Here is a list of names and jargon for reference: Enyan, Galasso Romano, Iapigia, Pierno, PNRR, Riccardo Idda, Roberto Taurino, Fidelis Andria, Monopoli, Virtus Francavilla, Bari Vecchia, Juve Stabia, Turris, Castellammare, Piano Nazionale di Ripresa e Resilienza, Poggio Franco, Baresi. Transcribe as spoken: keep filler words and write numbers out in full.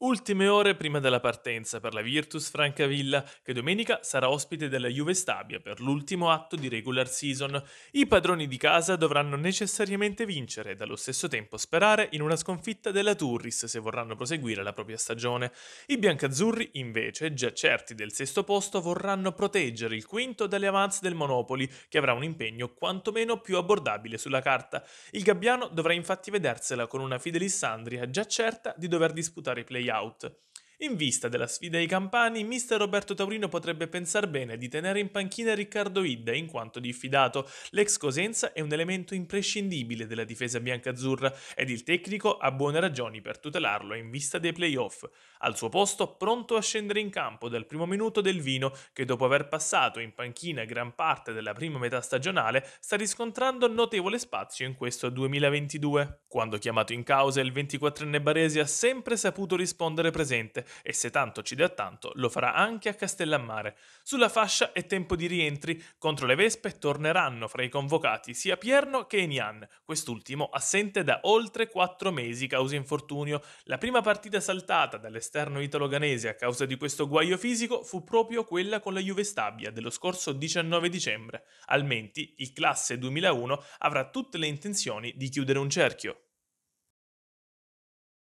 Ultime ore prima della partenza per la Virtus Francavilla, che domenica sarà ospite della Juve Stabia per l'ultimo atto di regular season. I padroni di casa dovranno necessariamente vincere e allo stesso tempo sperare in una sconfitta della Turris se vorranno proseguire la propria stagione. I biancazzurri, invece, già certi del sesto posto, vorranno proteggere il quinto dalle avance del Monopoli, che avrà un impegno quantomeno più abbordabile sulla carta. Il gabbiano dovrà infatti vedersela con una Fidelis Andria già certa di dover disputare i play out. In vista della sfida ai campani, mister Roberto Taurino potrebbe pensar bene di tenere in panchina Riccardo Idda in quanto diffidato. L'ex Cosenza è un elemento imprescindibile della difesa biancazzurra ed il tecnico ha buone ragioni per tutelarlo in vista dei play-off. Al suo posto, pronto a scendere in campo dal primo minuto del Vino, che dopo aver passato in panchina gran parte della prima metà stagionale sta riscontrando notevole spazio in questo duemilaventidue. Quando chiamato in causa, il ventiquattrenne Baresi ha sempre saputo rispondere presente, e se tanto ci dà tanto lo farà anche a Castellammare. Sulla fascia è tempo di rientri. Contro le Vespe torneranno fra i convocati sia Pierno che Enyan, quest'ultimo assente da oltre quattro mesi causa infortunio. La prima partita saltata dall'esterno italo-ganese a causa di questo guaio fisico fu proprio quella con la Juve Stabia dello scorso diciannove dicembre. Al Menti, il classe duemilauno avrà tutte le intenzioni di chiudere un cerchio.